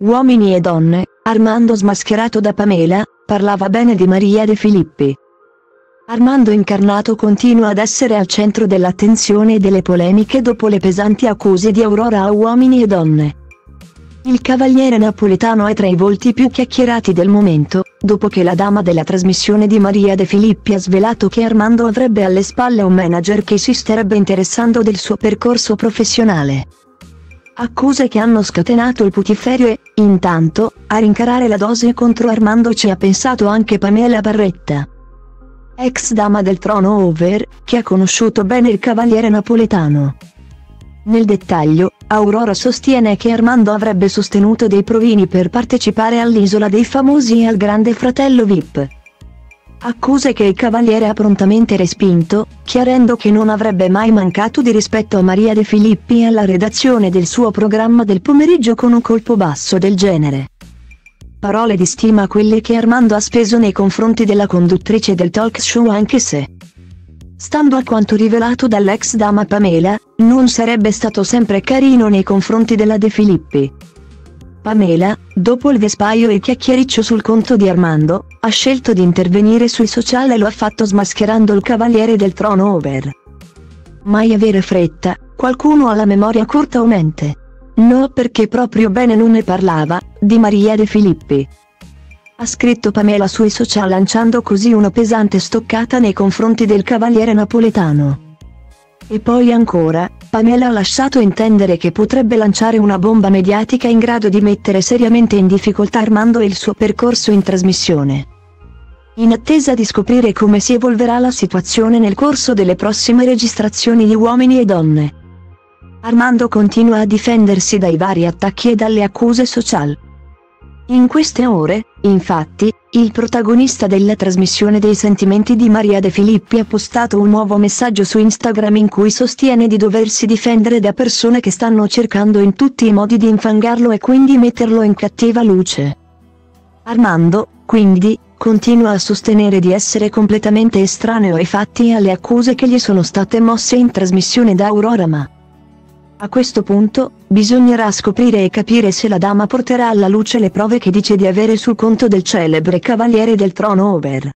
Uomini e donne, Armando smascherato da Pamela, parlava bene di Maria De Filippi. Armando Incarnato continua ad essere al centro dell'attenzione e delle polemiche dopo le pesanti accuse di Aurora a Uomini e donne. Il cavaliere napoletano è tra i volti più chiacchierati del momento, dopo che la dama della trasmissione di Maria De Filippi ha svelato che Armando avrebbe alle spalle un manager che si starebbe interessando del suo percorso professionale. Accuse che hanno scatenato il putiferio e, intanto, a rincarare la dose contro Armando ci ha pensato anche Pamela Barretta, ex dama del Trono Over, che ha conosciuto bene il cavaliere napoletano. Nel dettaglio, Aurora sostiene che Armando avrebbe sostenuto dei provini per partecipare all'Isola dei Famosi e al Grande fratello Vip. Accuse che il cavaliere ha prontamente respinto, chiarendo che non avrebbe mai mancato di rispetto a Maria De Filippi e alla redazione del suo programma del pomeriggio con un colpo basso del genere. Parole di stima quelle che Armando ha speso nei confronti della conduttrice del talk show, anche se, stando a quanto rivelato dall'ex dama Pamela, non sarebbe stato sempre carino nei confronti della De Filippi. Pamela, dopo il vespaio e il chiacchiericcio sul conto di Armando, ha scelto di intervenire sui social e lo ha fatto smascherando il cavaliere del Trono Over. Mai avere fretta, qualcuno ha la memoria corta o mente? No, perché proprio bene non ne parlava, di Maria De Filippi. Ha scritto Pamela sui social, lanciando così una pesante stoccata nei confronti del cavaliere napoletano. E poi ancora, Pamela ha lasciato intendere che potrebbe lanciare una bomba mediatica in grado di mettere seriamente in difficoltà Armando e il suo percorso in trasmissione. In attesa di scoprire come si evolverà la situazione nel corso delle prossime registrazioni di Uomini e donne, Armando continua a difendersi dai vari attacchi e dalle accuse social. In queste ore, infatti, il protagonista della trasmissione dei sentimenti di Maria De Filippi ha postato un nuovo messaggio su Instagram in cui sostiene di doversi difendere da persone che stanno cercando in tutti i modi di infangarlo e quindi metterlo in cattiva luce. Armando, quindi, continua a sostenere di essere completamente estraneo ai fatti e alle accuse che gli sono state mosse in trasmissione da Aurora, ma a questo punto, bisognerà scoprire e capire se la dama porterà alla luce le prove che dice di avere sul conto del celebre cavaliere del Trono Over.